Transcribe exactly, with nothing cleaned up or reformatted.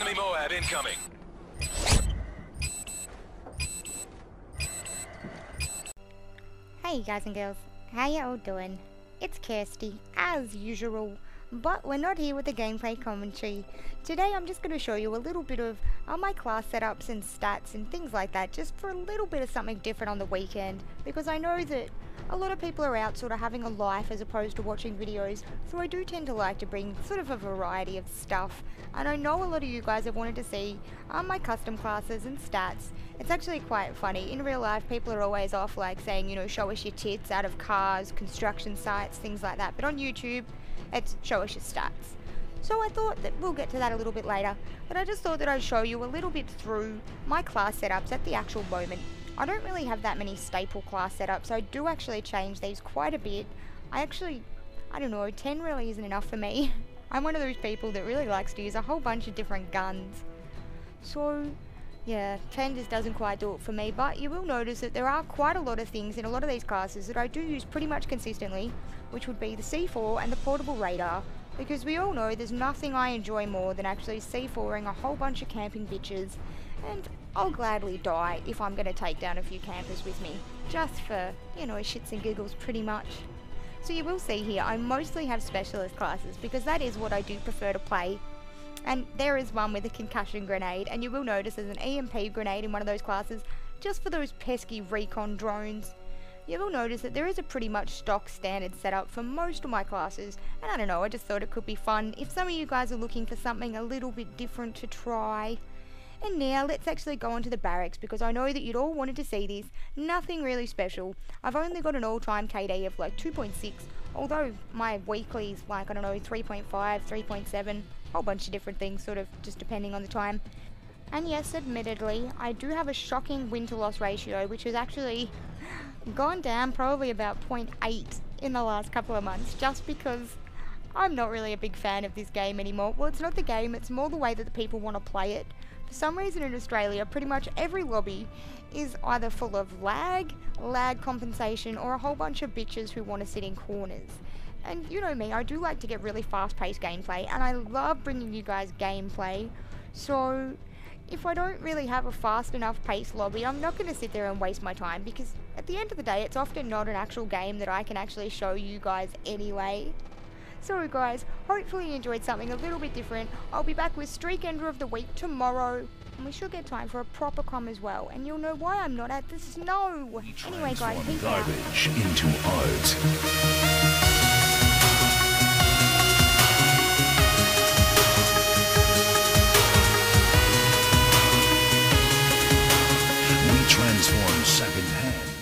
Enemy M O A B incoming. Hey you guys and girls, how y'all doing? It's Kirsty, as usual, but we're not here with a gameplay commentary. Today I'm just going to show you a little bit of uh, my class setups and stats and things like that, just for a little bit of something different on the weekend, because I know that a lot of people are out sort of having a life as opposed to watching videos, so I do tend to like to bring sort of a variety of stuff. And I know a lot of you guys have wanted to see um, my custom classes and stats. It's actually quite funny. In real life, people are always off like saying, you know, show us your tits out of cars, construction sites, things like that. But on YouTube, it's show us your stats. So I thought that we'll get to that a little bit later, but I just thought that I'd show you a little bit through my class setups at the actual moment. I don't really have that many staple class setups, so I do actually change these quite a bit. I actually, I don't know, ten really isn't enough for me. I'm one of those people that really likes to use a whole bunch of different guns. So, yeah, ten just doesn't quite do it for me, but you will notice that there are quite a lot of things in a lot of these classes that I do use pretty much consistently, which would be the C four and the portable radar, because we all know there's nothing I enjoy more than actually C four-ing a whole bunch of camping bitches, and I'll gladly die if I'm going to take down a few campers with me, just for, you know, shits and giggles pretty much. So you will see here, I mostly have specialist classes, because that is what I do prefer to play. And there is one with a concussion grenade, and you will notice there's an E M P grenade in one of those classes, just for those pesky Recon drones. You will notice that there is a pretty much stock standard setup for most of my classes, and I don't know, I just thought it could be fun if some of you guys are looking for something a little bit different to try. And now let's actually go on to the barracks, because I know that you'd all wanted to see this. Nothing really special. I've only got an all-time K D of like two point six, although my weekly's like, I don't know, three point five, three point seven, whole bunch of different things, sort of just depending on the time. And yes, admittedly, I do have a shocking win-to-loss ratio, which is actually gone down probably about zero point eight in the last couple of months, just because I'm not really a big fan of this game anymore. Well, it's not the game, it's more the way that the people want to play it. For some reason in Australia, pretty much every lobby is either full of lag, lag compensation, or a whole bunch of bitches who want to sit in corners. And you know me, I do like to get really fast-paced gameplay, and I love bringing you guys gameplay, so if I don't really have a fast enough paced lobby, I'm not going to sit there and waste my time, because at the end of the day, it's often not an actual game that I can actually show you guys anyway. So guys, hopefully you enjoyed something a little bit different. I'll be back with Streak Ender of the Week tomorrow, and we should get time for a proper comm as well, and you'll know why I'm not at the snow. Anyway guys, peace out. Garbage into art. Transform second hand.